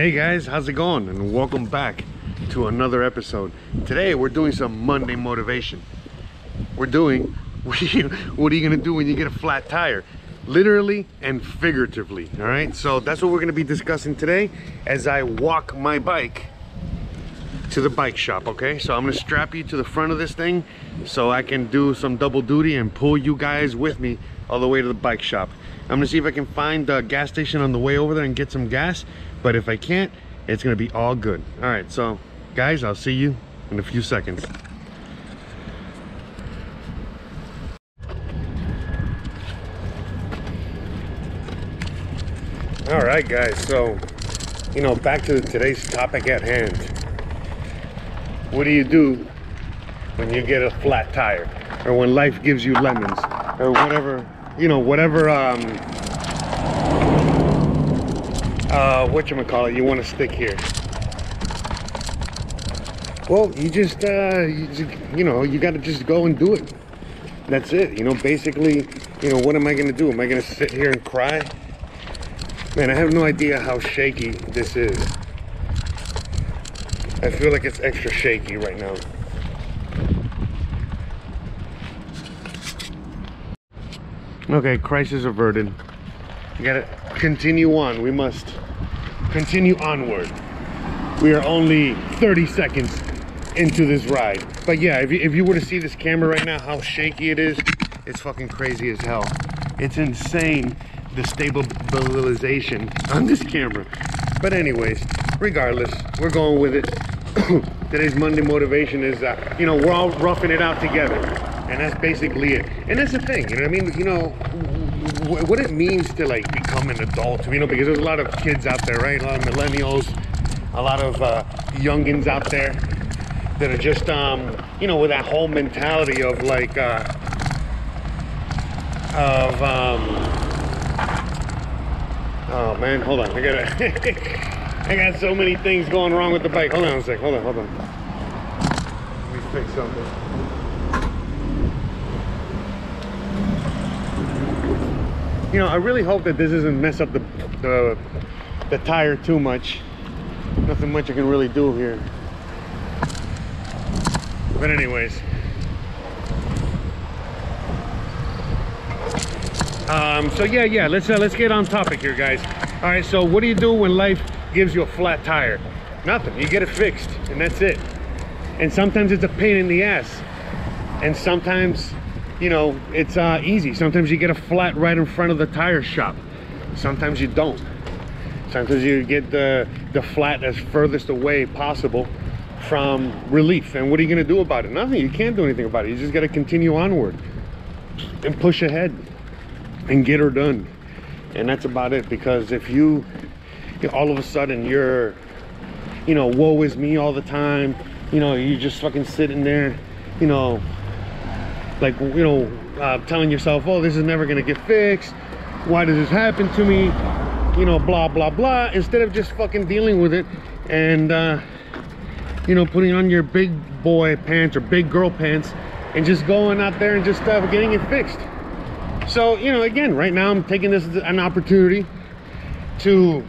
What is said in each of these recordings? Hey guys, how's it going? And welcome back to another episode. Today we're doing some Monday motivation. What are you gonna do when you get a flat tire? Literally and figuratively, all right? So that's what we're gonna be discussing today as I walk my bike to the bike shop, okay? So I'm gonna strap you to the front of this thing so I can do some double duty and pull you guys with me all the way to the bike shop. I'm gonna see if I can find a gas station on the way over there and get some gas, but if I can't, it's gonna be all good. All right, so guys, I'll see you in a few seconds. All right guys, so, you know, back to today's topic at hand. What do you do when you get a flat tire, or when life gives you lemons, or whatever, you know, whatever whatchamacallit you want to stick here? Well, you got to just go and do it. That's it, you know. Basically, you know, what am I going to do? Am I going to sit here and cry? Man, I have no idea how shaky this is. I feel like it's extra shaky right now. Okay, crisis averted. You gotta continue on. We must continue onward. We are only 30 seconds into this ride. But yeah, if you were to see this camera right now, how shaky it is, it's fucking crazy as hell. It's insane, the stabilization on this camera. But anyways, regardless, we're going with it. Today's Monday motivation is that, you know, we're all roughing it out together. And that's basically it. And that's the thing, you know what I mean? You know, what it means to, like, become an adult, you know, because there's a lot of kids out there, right? A lot of millennials, a lot of youngins out there that are just, you know, with that whole mentality of, like, oh, man, hold on. I got so many things going wrong with the bike. Hold on a sec. Hold on. Let me fix something. You know, I really hope that this doesn't mess up the tire too much. Nothing much I can really do here. But anyways. So yeah, let's get on topic here, guys. All right, so what do you do when life gives you a flat tire? Nothing, you get it fixed, and that's it. And sometimes it's a pain in the ass. And sometimes, you know, it's easy. Sometimes you get a flat right in front of the tire shop. Sometimes you don't. Sometimes you get the flat as furthest away possible from relief. And what are you gonna do about it? Nothing, you can't do anything about it. You just gotta continue onward and push ahead and get her done. And that's about it, because if you all of a sudden you're, you know, woe is me all the time, you know, you just fucking sitting there, you know, like, you know, telling yourself, oh, this is never gonna get fixed, why does this happen to me, you know, blah blah blah, instead of just fucking dealing with it and you know, putting on your big boy pants or big girl pants and just going out there and just getting it fixed. So, you know, again, right now I'm taking this as an opportunity to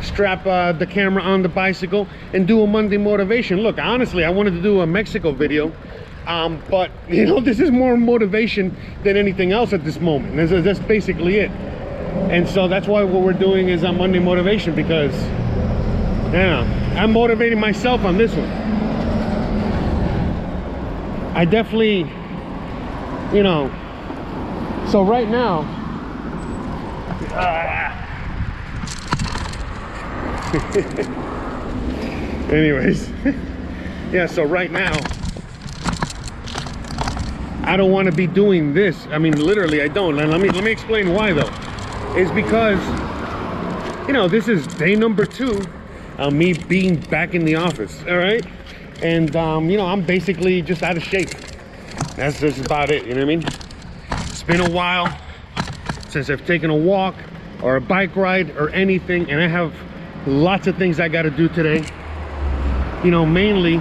strap the camera on the bicycle and do a Monday motivation. Look, honestly, I wanted to do a Mexico video, but, you know, this is more motivation than anything else at this moment. That's basically it. And so that's why what we're doing is on Monday motivation, because, yeah, I'm motivating myself on this one. I definitely, you know, so right now anyways, yeah, so right now I don't want to be doing this. I mean, literally, I don't. And let me explain why, though. It's because, you know, this is day number 2 of me being back in the office, all right? And, you know, I'm basically just out of shape. That's just about it, you know what I mean? It's been a while since I've taken a walk or a bike ride or anything, and I have lots of things I got to do today. You know, mainly,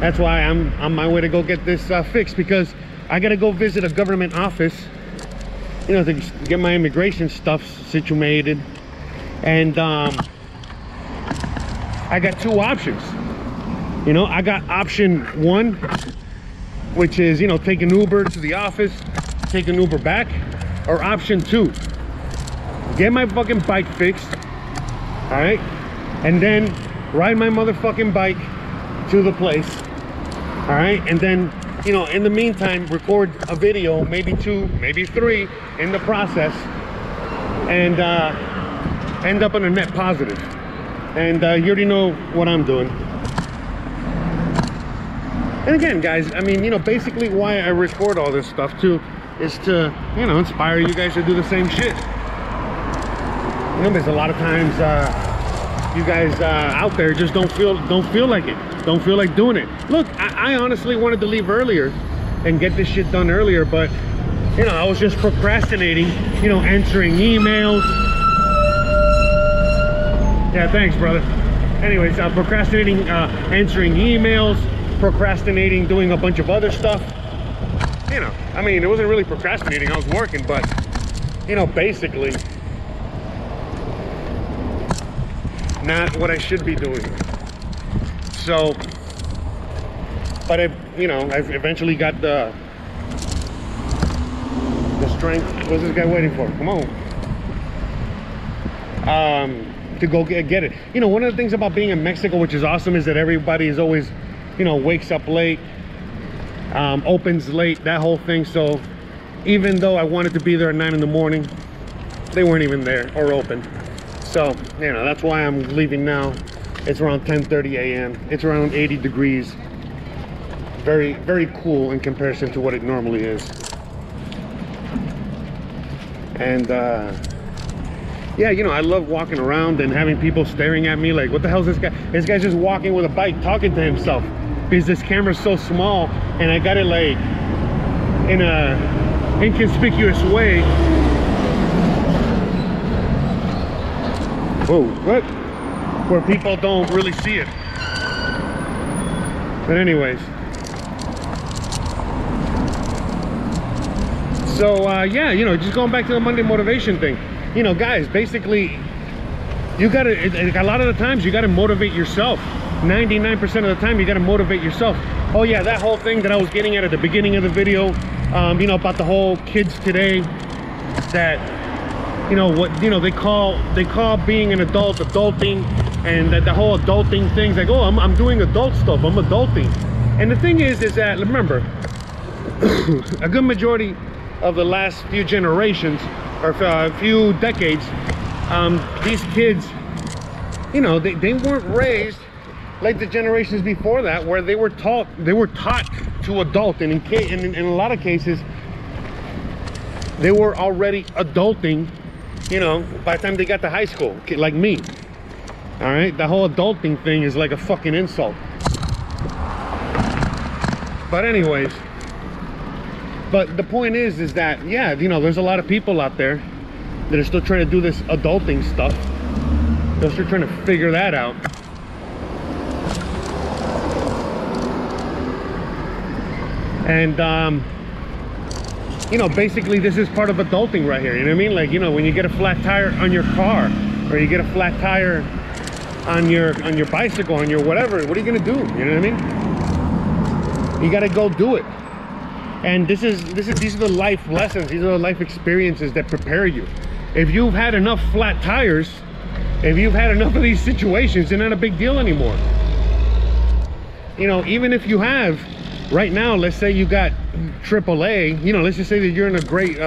that's why I'm on my way to go get this fixed, because I gotta go visit a government office, you know, to get my immigration stuff situated. And I got two options. You know, I got option one, which is, you know, take an Uber to the office, take an Uber back, or option two, get my fucking bike fixed, all right, and then ride my motherfucking bike to the place, all right, and then, you know, in the meantime, record a video, maybe two, maybe three, in the process, and end up on a net positive. And you already know what I'm doing. And again, guys, I mean, you know, basically why I record all this stuff too is to, you know, inspire you guys to do the same shit. You know, there's a lot of times you guys out there just don't feel like it. Don't feel like doing it. Look, I honestly wanted to leave earlier and get this shit done earlier, but, you know, I was just procrastinating, you know, answering emails. Yeah, thanks, brother. Anyways, I'm procrastinating answering emails, procrastinating doing a bunch of other stuff. You know, I mean, it wasn't really procrastinating, I was working, but, you know, basically, not what I should be doing. So, but I've eventually got the strength. What's this guy waiting for? Come on. To go get it. You know, one of the things about being in Mexico, which is awesome, is that everybody is always, you know, wakes up late, opens late, that whole thing. So even though I wanted to be there at 9 in the morning, they weren't even there or open. So, you know, that's why I'm leaving now. It's around 10:30 a.m. It's around 80 degrees. Very, very cool in comparison to what it normally is. And yeah, you know, I love walking around and having people staring at me like, what the hell is this guy? This guy's just walking with a bike talking to himself because this camera's so small and I got it like in a inconspicuous way. Whoa, what? Where people don't really see it. But anyways. So yeah, you know, just going back to the Monday motivation thing. You know, guys, basically, you gotta, a lot of the times, you gotta motivate yourself. 99% of the time, you gotta motivate yourself. Oh yeah, that whole thing that I was getting at the beginning of the video, you know, about the whole kids today, that, you know, what, you know, they call being an adult, adulting, and that the whole adulting thing's like, oh, I'm doing adult stuff, I'm adulting. And the thing is that, remember, a good majority of the last few generations, or a few decades, these kids, you know, they weren't raised like the generations before that, where they were taught to adult, and in a lot of cases, they were already adulting, you know, by the time they got to high school, like me. All right, the whole adulting thing is like a fucking insult. But anyways. But the point is that, yeah, you know, there's a lot of people out there that are still trying to do this adulting stuff. They're still trying to figure that out. And, you know, basically this is part of adulting right here. You know what I mean? Like, you know, when you get a flat tire on your car, or you get a flat tire on your bicycle, on your whatever, what are you gonna do? You know what I mean? You gotta go do it. And these are the life lessons, these are the life experiences that prepare you. If you've had enough flat tires, if you've had enough of these situations, they're not a big deal anymore. You know, even if you have, right now, let's say you got AAA, you know, let's just say that you're in a great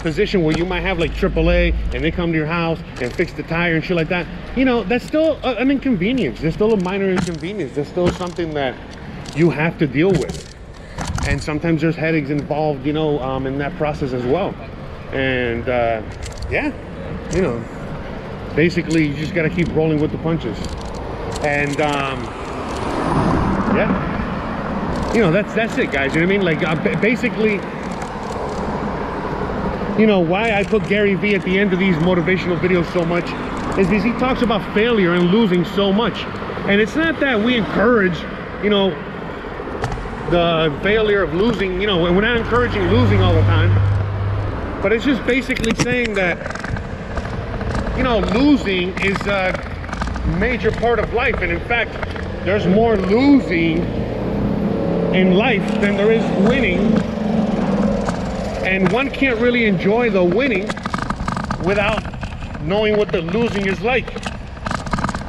position where you might have like AAA, and they come to your house and fix the tire and shit like that. You know, that's still an inconvenience. There's still a minor inconvenience. There's still something that you have to deal with. And sometimes there's headaches involved, you know, in that process as well. And yeah, you know, basically you just gotta keep rolling with the punches. And yeah, you know, that's it, guys. You know what I mean? Like basically, you know, why I put Gary Vee at the end of these motivational videos so much is because he talks about failure and losing so much. And it's not that we encourage, you know, the failure of losing, you know, and we're not encouraging losing all the time, but it's just basically saying that, you know, losing is major part of life, and in fact, there's more losing in life than there is winning, and one can't really enjoy the winning without knowing what the losing is like,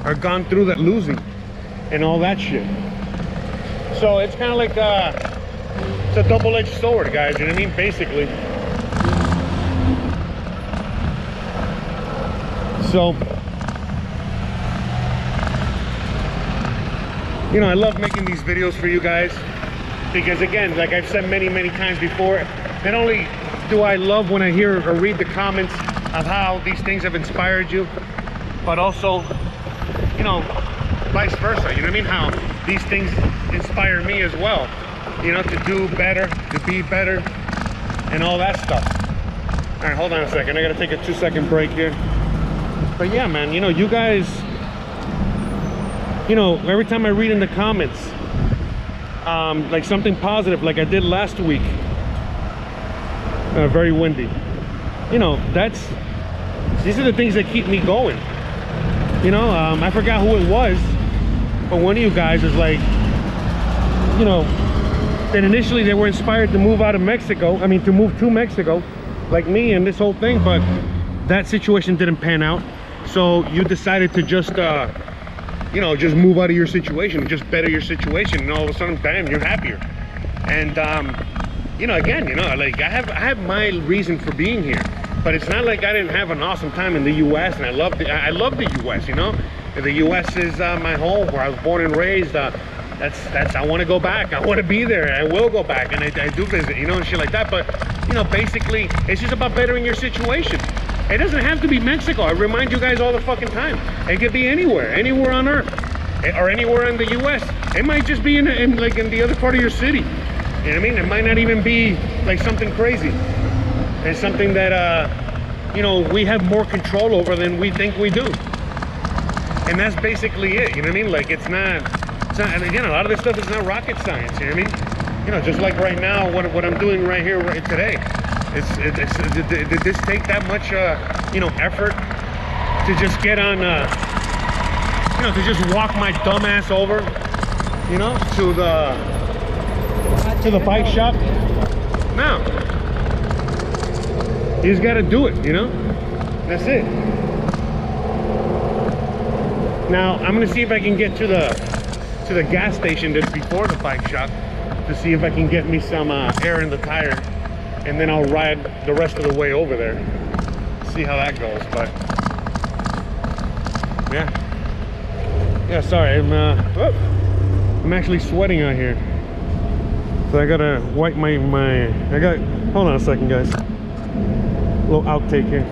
or gone through that losing and all that shit. So it's kind of like it's a double-edged sword, guys, you know what I mean, basically. So, you know, I love making these videos for you guys because, again, like I've said many, many times before, not only do I love when I hear or read the comments of how these things have inspired you, but also, you know, vice versa, you know what I mean, how these things inspire me as well, you know, to do better, to be better, and all that stuff. All right, hold on a second, I gotta take a 2-second break here. But yeah, man, you know, you guys, you know, every time I read in the comments, like something positive, like I did last week, very windy, you know, that's, these are the things that keep me going, you know. I forgot who it was, but one of you guys was like, you know, that initially they were inspired to move out of Mexico, I mean, to move to Mexico, like me and this whole thing, but that situation didn't pan out, so you decided to just you know, just move out of your situation, just better your situation, and all of a sudden, bam, you're happier. And you know, again, you know, like I have my reason for being here, but it's not like I didn't have an awesome time in the U.S. and I love the U.S., you know, and the U.S. is my home, where I was born and raised. That's I want to go back, I want to be there, I will go back, and I do visit, you know, and shit like that. But you know, basically, it's just about bettering your situation. It doesn't have to be Mexico. I remind you guys all the fucking time. It could be anywhere, anywhere on earth, or anywhere in the U.S. It might just be in the other part of your city. You know what I mean? It might not even be like something crazy. It's something that you know, we have more control over than we think we do. And that's basically it. You know what I mean? Like it's not. And again, a lot of this stuff is not rocket science. You know what I mean? You know, just like right now, what I'm doing right here, right today. Did this take that much, you know, effort to just get on, you know, to just walk my dumb ass over, you know, to the bike shop? No. You just gotta do it, you know? That's it. Now, I'm gonna see if I can get to the gas station that's before the bike shop to see if I can get me some air in the tire. And then I'll ride the rest of the way over there. See how that goes, but yeah. Yeah, sorry, I'm actually sweating out here. So I gotta wipe hold on a second, guys. A little outtake here.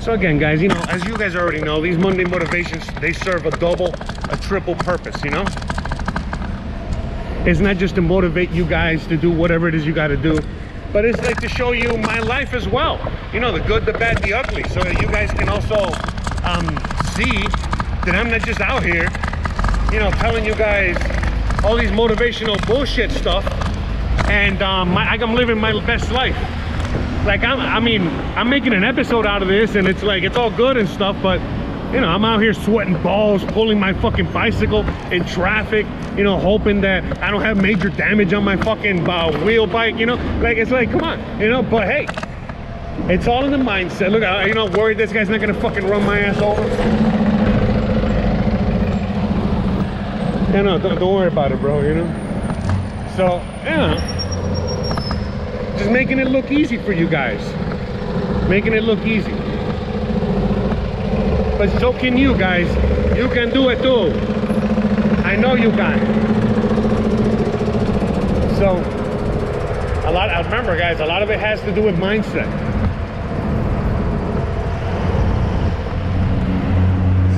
So again, guys, you know, as you guys already know, these Monday motivations, they serve a double, a triple purpose, you know? It's not just to motivate you guys to do whatever it is you got to do, but it's like to show you my life as well. You know, the good, the bad, the ugly, so that you guys can also see that I'm not just out here, you know, telling you guys all these motivational bullshit stuff, and I'm living my best life. Like, I'm making an episode out of this, and it's like, it's all good and stuff, but, you know, I'm out here sweating balls, pulling my fucking bicycle in traffic, you know, hoping that I don't have major damage on my fucking wheel bike, you know? Like, it's like, come on, you know? But hey, it's all in the mindset. Look, you know, worried this guy's not gonna fucking run my ass over. Yeah, no, don't worry about it, bro, you know? So, yeah. Just making it look easy for you guys, making it look easy, but so can you guys. You can do it too, I know you can. So a lot of it has to do with mindset.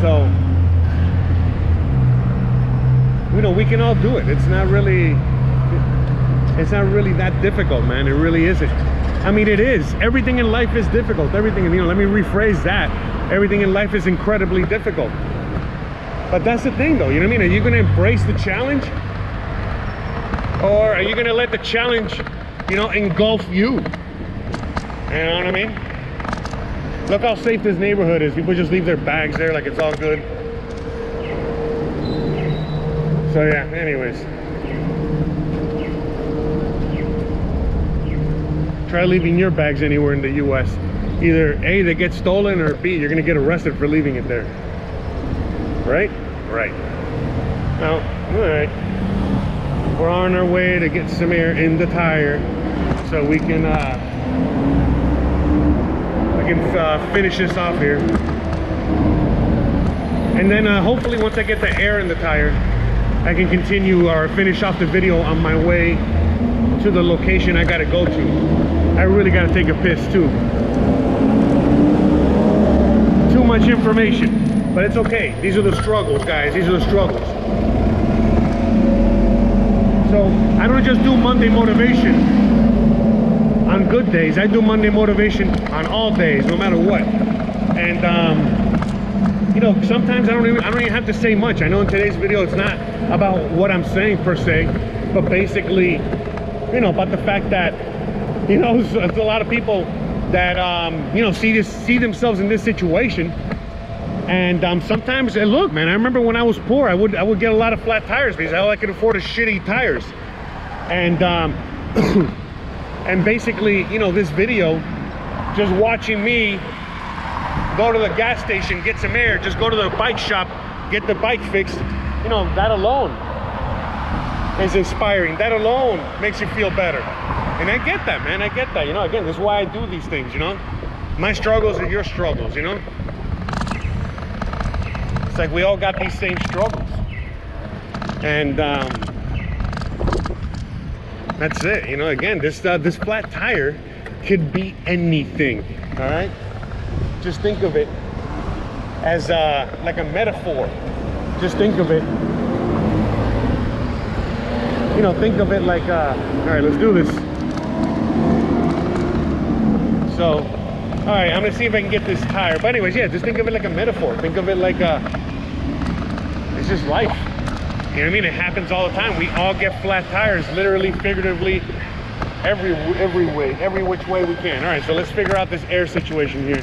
So, you know, we can all do it. It's not really that difficult, man. It really isn't. I mean, it is. Everything in life is difficult. Everything, you know, let me rephrase that. Everything in life is incredibly difficult. But that's the thing, though. You know what I mean? Are you going to embrace the challenge? Or are you going to let the challenge, you know, engulf you? You know what I mean? Look how safe this neighborhood is. People just leave their bags there like it's all good. So yeah, anyways. Try leaving your bags anywhere in the US. Either A, they get stolen, or B, you're gonna get arrested for leaving it there. Right? Right. Now, all right. We're on our way to get some air in the tire so we can finish this off here. And then hopefully once I get the air in the tire, I can continue or finish off the video on my way to the location I gotta go to. I really gotta take a piss too. Too much information, but it's okay. These are the struggles, guys. These are the struggles. So I don't just do Monday motivation on good days. I do Monday motivation on all days, no matter what. And you know, sometimes I don't even have to say much. I know in today's video it's not about what I'm saying per se, but basically, you know, about the fact that, you know, there's a lot of people that, you know, see themselves in this situation. And sometimes, and look, man, I remember when I was poor, I would get a lot of flat tires because all I could afford is shitty tires. And, and basically, you know, this video, just watching me go to the gas station, get some air, just go to the bike shop, get the bike fixed, you know, that alone is inspiring. That alone makes you feel better. And I get that, man. I get that. You know, again, this is why I do these things, you know. My struggles are your struggles, you know. It's like we all got these same struggles. And that's it, you know. Again, this flat tire could be anything, all right? Just think of it as like a metaphor. Just think of it. You know, think of it like, all right, let's do this. So, all right, I'm gonna see if I can get this tire. But anyways, yeah, just think of it like a metaphor. Think of it like, it's just life. You know what I mean? It happens all the time. We all get flat tires, literally, figuratively, every which way we can. All right, so let's figure out this air situation here.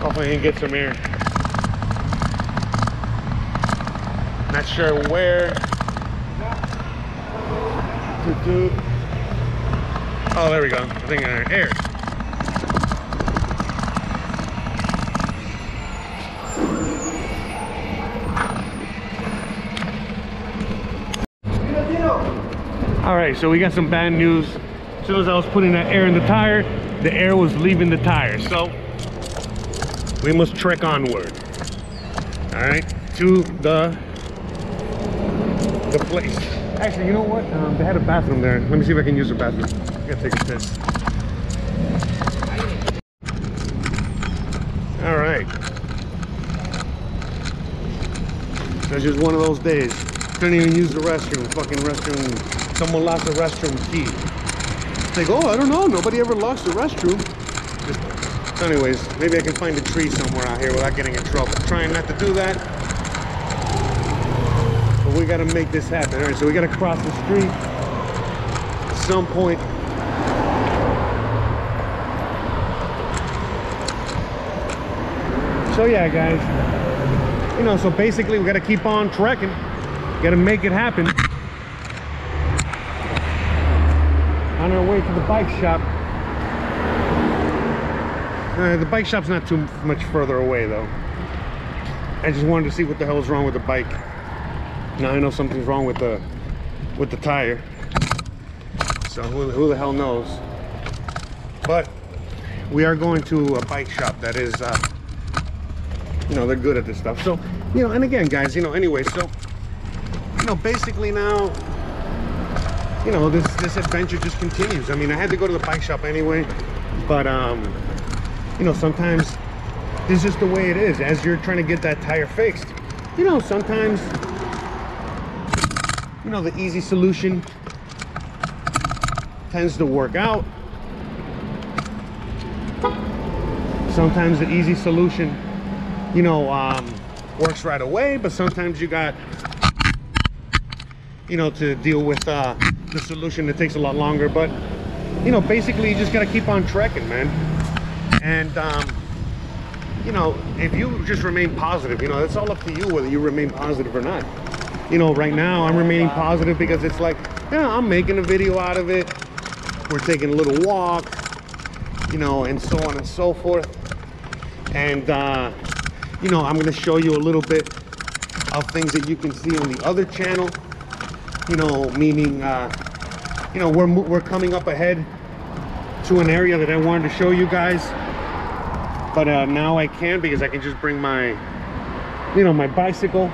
Hopefully I can get some air. Not sure where. Oh, there we go. I think I heard air. All right, so we got some bad news. As soon as I was putting that air in the tire, the air was leaving the tire. So we must trek onward. All right, to the place. Actually, you know what? They had a bathroom there. Let me see if I can use the bathroom. I gotta take a piss. All right. That's just one of those days. Couldn't even use the restroom. Fucking restroom. Someone lost the restroom key. It's like, oh, I don't know. Nobody ever lost the restroom. Just, anyways, maybe I can find a tree somewhere out here without getting in trouble. Trying not to do that. We gotta make this happen. All right, so we gotta cross the street at some point. So yeah, guys, you know, so basically we gotta keep on trekking, gotta make it happen. On our way to the bike shop. The bike shop's not too much further away though. I just wanted to see what the hell is wrong with the bike. Now I know something's wrong with the tire. So who the hell knows? But we are going to a bike shop that is, you know, they're good at this stuff. So, you know, and again, guys, you know, anyway, so, you know, basically now, you know, this adventure just continues. I mean, I had to go to the bike shop anyway, but, you know, sometimes this is just the way it is. As you're trying to get that tire fixed, you know, sometimes, you know, the easy solution tends to work out. Sometimes the easy solution, you know, works right away, but sometimes you got, you know, to deal with the solution that takes a lot longer. But you know, basically you just gotta keep on trekking, man. And you know, if you just remain positive, you know, it's all up to you whether you remain positive or not. You know, right now I'm remaining positive because it's like, yeah, I'm making a video out of it. We're taking a little walk, you know, and so on and so forth. And you know, I'm gonna show you a little bit of things that you can see on the other channel. You know, meaning, you know, we're coming up ahead to an area that I wanted to show you guys, but now I can, because I can just bring my, you know, my bicycle,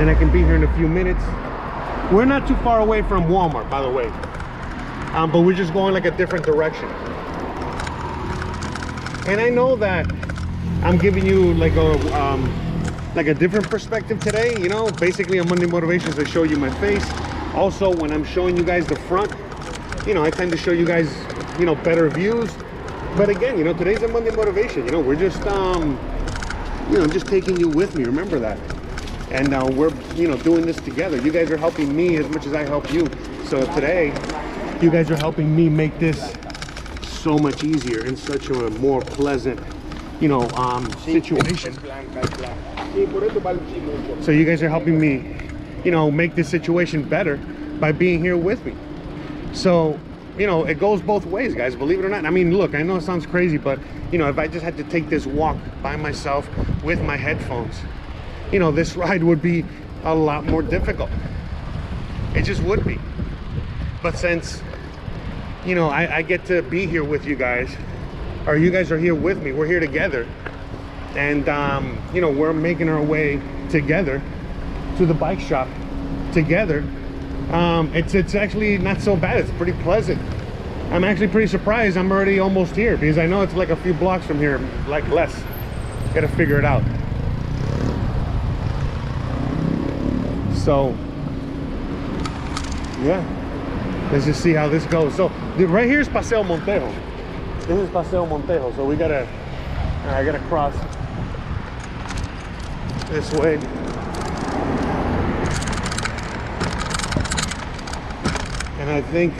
and I can be here in a few minutes. We're not too far away from Walmart, by the way, but we're just going like a different direction. And I know that I'm giving you like a different perspective today, you know. Basically on Monday Motivations I show you my face. Also when I'm showing you guys the front, you know, I tend to show you guys, you know, better views. But again, you know, today's a Monday Motivation, you know, we're just you know, just taking you with me, remember that. And we're, you know, doing this together. You guys are helping me as much as I help you. So today you guys are helping me make this so much easier and such a more pleasant, you know, situation. So you guys are helping me, you know, make this situation better by being here with me. So, you know, it goes both ways, guys, believe it or not. I mean, look, I know it sounds crazy, but, you know, if I just had to take this walk by myself with my headphones, you know, this ride would be a lot more difficult. It just would be. But since, you know, I get to be here with you guys, or you guys are here with me, we're here together, and you know, we're making our way together to the bike shop together. It's actually not so bad. It's pretty pleasant. I'm actually pretty surprised I'm already almost here, because I know it's like a few blocks from here, like less. Gotta figure it out. So yeah, let's just see how this goes. So right here is Paseo Montejo. This is Paseo Montejo, so we gotta, I gotta cross this way. And I think,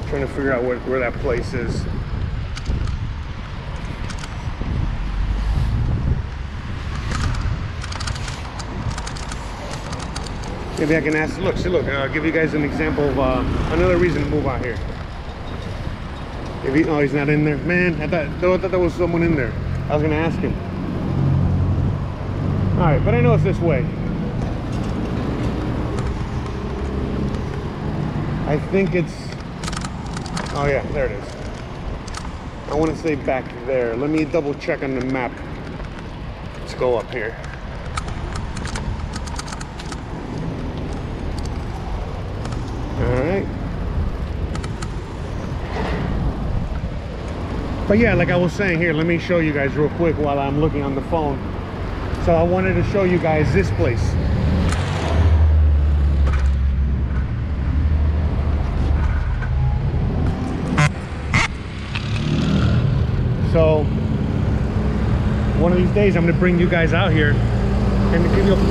I'm trying to figure out where that place is. Maybe I can ask, look, see, look, I'll give you guys an example of another reason to move out here. If he, oh, he's not in there. Man, I thought there was someone in there. I was gonna ask him. All right, but I know it's this way. I think it's, oh yeah, there it is. I wanna say back there. Let me double check on the map. Let's go up here. All right. But yeah, like I was saying here, let me show you guys real quick while I'm looking on the phone. So I wanted to show you guys this place. So one of these days I'm gonna bring you guys out here and give you a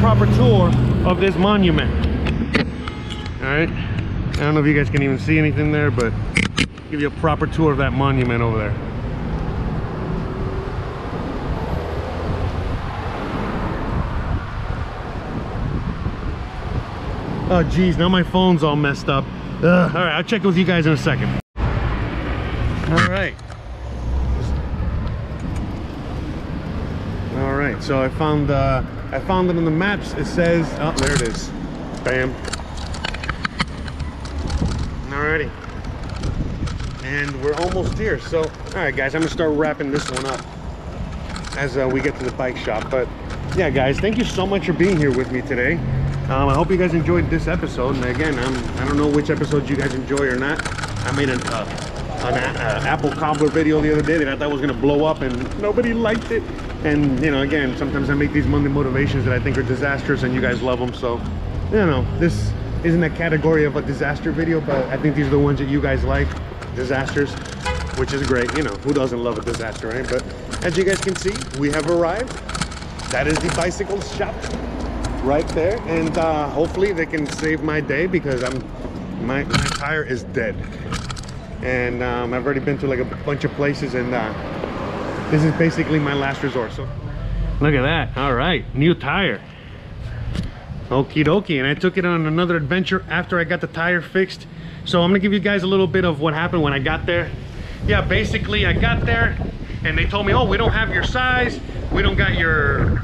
proper tour of this monument. All right, I don't know if you guys can even see anything there, but give you a proper tour of that monument over there. Oh geez, now my phone's all messed up. Ugh. All right, I'll check with you guys in a second. All right, so I found it on the maps. It says, oh, there it is. Bam. Alrighty. And we're almost here. So, all right, guys, I'm gonna start wrapping this one up as we get to the bike shop. But yeah, guys, thank you so much for being here with me today. I hope you guys enjoyed this episode. And again, I don't know which episodes you guys enjoy or not. I made an apple cobbler video the other day that I thought was gonna blow up, and nobody liked it. And you know, again, sometimes I make these Monday Motivations that I think are disastrous, and you guys love them. So, you know, this isn't a category of a disaster video, but I think these are the ones that you guys like. Disasters, which is great. You know, who doesn't love a disaster, right? But as you guys can see, we have arrived. That is the bicycle shop. right there, and hopefully they can save my day because my tire is dead. And I've already been to like a bunch of places, and this is basically my last resort. So look at that. All right, new tire. Okie dokie. And I took it on another adventure after I got the tire fixed. So I'm gonna give you guys a little bit of what happened when I got there. Yeah, basically I got there and they told me, oh, we don't have your size, we don't got your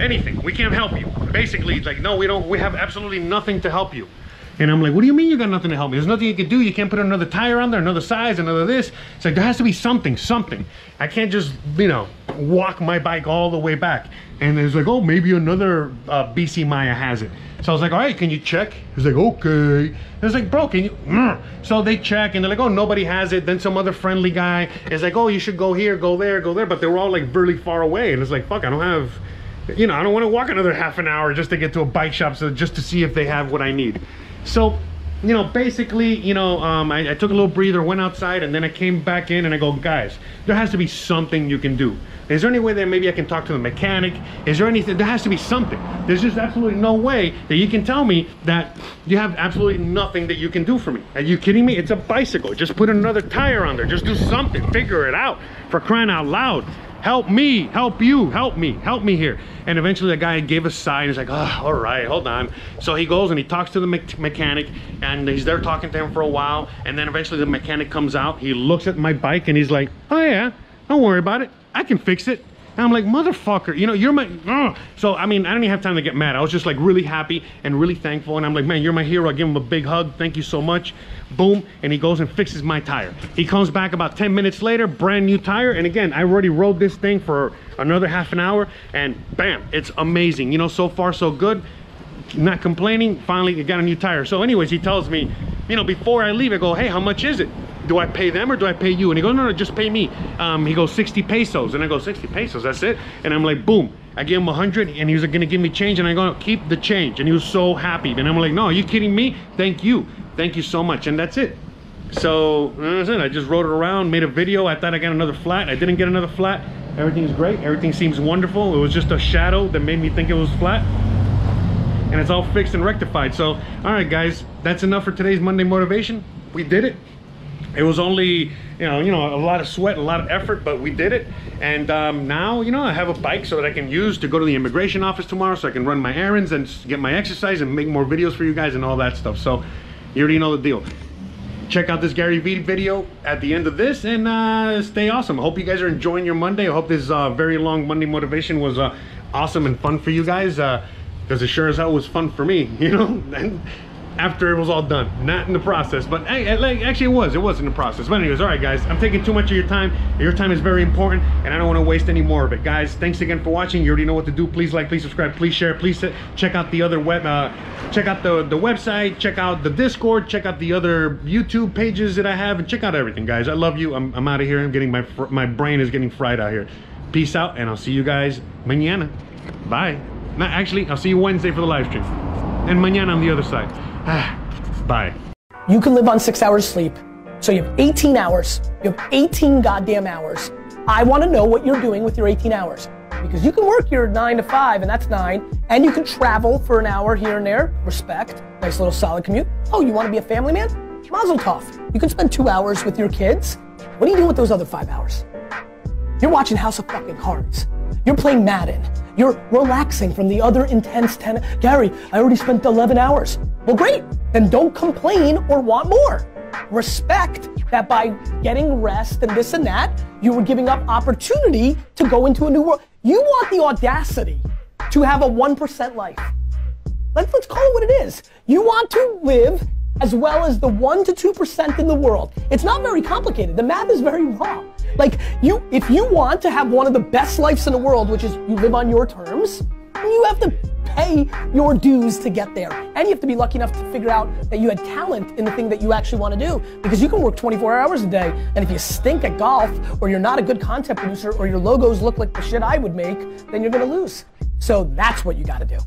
anything, we can't help you. Basically like, no, we have absolutely nothing to help you. And I'm like, what do you mean you got nothing to help me? There's nothing you can do. You can't put another tire on there, another size, another this. It's like, there has to be something. I can't just, you know, walk my bike all the way back. And it's like, oh, maybe another BC Maya has it. So I was like, all right, can you check? He's like, okay. And I was like, bro, can you? So they check and they're like, oh, nobody has it. Then some other friendly guy is like, oh, you should go here, go there, go there. But they were all like really far away. And it's like, fuck, I don't have, you know, I don't want to walk another half an hour just to get to a bike shop, so just to see if they have what I need. So, you know, basically, you know, I took a little breather, went outside, and then I came back in and I go, guys, there has to be something you can do. Is there any way that maybe I can talk to the mechanic? Is there anything? There has to be something. There's just absolutely no way that you can tell me that you have absolutely nothing that you can do for me. Are you kidding me? It's a bicycle. Just put another tire on there. Just do something. Figure it out. For crying out loud. Help me, help you, help me here. And eventually the guy gave a sign. He's like, oh, all right, hold on. So he goes and he talks to the mechanic, and he's there talking to him for a while. And then eventually the mechanic comes out. He looks at my bike and he's like, oh yeah, don't worry about it, I can fix it. And I'm like, motherfucker, you know, you're my, So, I mean, I didn't even have time to get mad. I was just like really happy and really thankful. And I'm like, man, you're my hero. I give him a big hug. Thank you so much. Boom. And he goes and fixes my tire. He comes back about 10 minutes later, brand new tire. And again, I already rode this thing for another half an hour, and bam, it's amazing. You know, so far so good. Not complaining. Finally, I got a new tire. So anyways, he tells me, you know, before I leave, I go, hey, how much is it? Do I pay them or do I pay you? And he goes, no, just pay me. He goes, 60 pesos. And I go, 60 pesos, that's it? And I'm like, boom. I gave him 100 and he was like, gonna give me change. And I go, keep the change. And he was so happy. And I'm like, no, are you kidding me? Thank you. Thank you so much. And that's it. So that's it. I just rode it around, made a video. I thought I got another flat. I didn't get another flat. Everything's great. Everything seems wonderful. It was just a shadow that made me think it was flat. And it's all fixed and rectified. So, all right, guys, that's enough for today's Monday motivation. We did it. It was only, you know, a lot of sweat, a lot of effort, but we did it. And now, you know, I have a bike so that I can use to go to the immigration office tomorrow, so I can run my errands and get my exercise and make more videos for you guys and all that stuff. So you already know the deal. Check out this Gary Vee video at the end of this, and stay awesome. I hope you guys are enjoying your Monday. I hope this very long Monday motivation was awesome and fun for you guys, because it sure as hell was fun for me, you know? And after it was all done, not in the process, but hey, like, actually it was in the process. But anyways, all right guys, I'm taking too much of your time. Your time is very important, and I don't want to waste any more of it. Guys, thanks again for watching. You already know what to do. Please like, please subscribe, please share, please check out the other check out the website, check out the Discord, check out the other YouTube pages that I have, and check out everything, guys. I love you. I'm out of here. I'm getting my brain is getting fried out here. Peace out, and I'll see you guys mañana. Bye. No, actually, I'll see you Wednesday for the live stream, and mañana on the other side. Bye. You can live on 6 hours sleep. So you have 18 hours. You have 18 goddamn hours. I want to know what you're doing with your 18 hours. Because you can work your 9 to 5, and that's 9. And you can travel for an hour here and there. Respect. Nice little solid commute. Oh, you want to be a family man? Mazel tov. You can spend 2 hours with your kids. What do you do with those other 5 hours? You're watching House of fucking Cards. You're playing Madden. You're relaxing from the other intense 10. Gary, I already spent 11 hours. Well, great, then don't complain or want more. Respect that by getting rest and this and that, you were giving up opportunity to go into a new world. You want the audacity to have a 1% life. Let's call it what it is. You want to live as well as the 1% to 2% in the world. It's not very complicated. The math is very raw. Like, if you want to have one of the best lives in the world, which is you live on your terms, you have to pay your dues to get there. And you have to be lucky enough to figure out that you had talent in the thing that you actually want to do. Because you can work 24 hours a day, and if you stink at golf, or you're not a good content producer, or your logos look like the shit I would make, then you're gonna lose. So that's what you gotta do.